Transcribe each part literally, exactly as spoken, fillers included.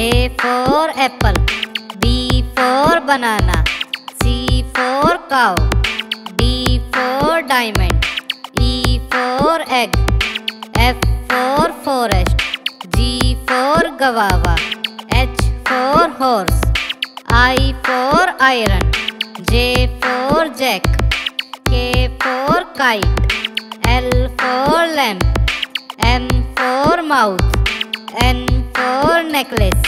A for apple, B for banana, C for cow, D for diamond, E for egg, F for forest, G for guava, H for horse, I for iron, J for jack, K for kite, L for lamp, M for mouth, N for necklace,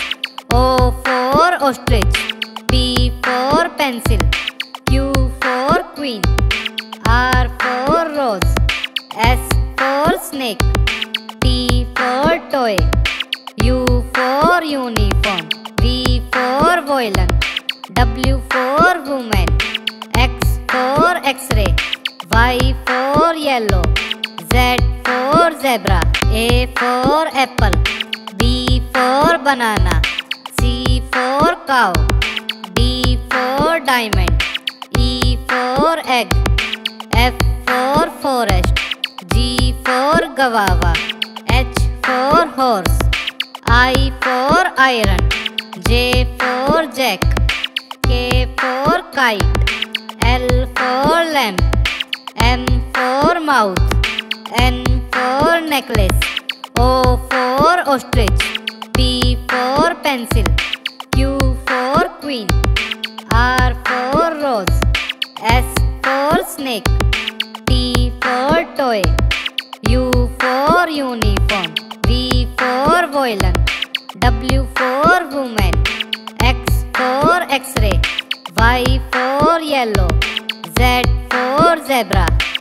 O for ostrich, P for pencil, Q for queen, R for rose, S for snake, T for toy, U for uniform, V for violin, W for woman, X for x-ray, Y for yellow, Z for zebra, A for apple, B for banana, C for cow, D for diamond, E for egg, F for forest, G for guava, H for horse, I for iron, J for jack, K for kite, L for lamp, M for mouth, N for necklace, O for ostrich, P for pencil, Q for queen, R for rose, S for snake, T for toy, U for uniform, V for violin, W for woman, X for x-ray, Y for yellow, Z for zebra.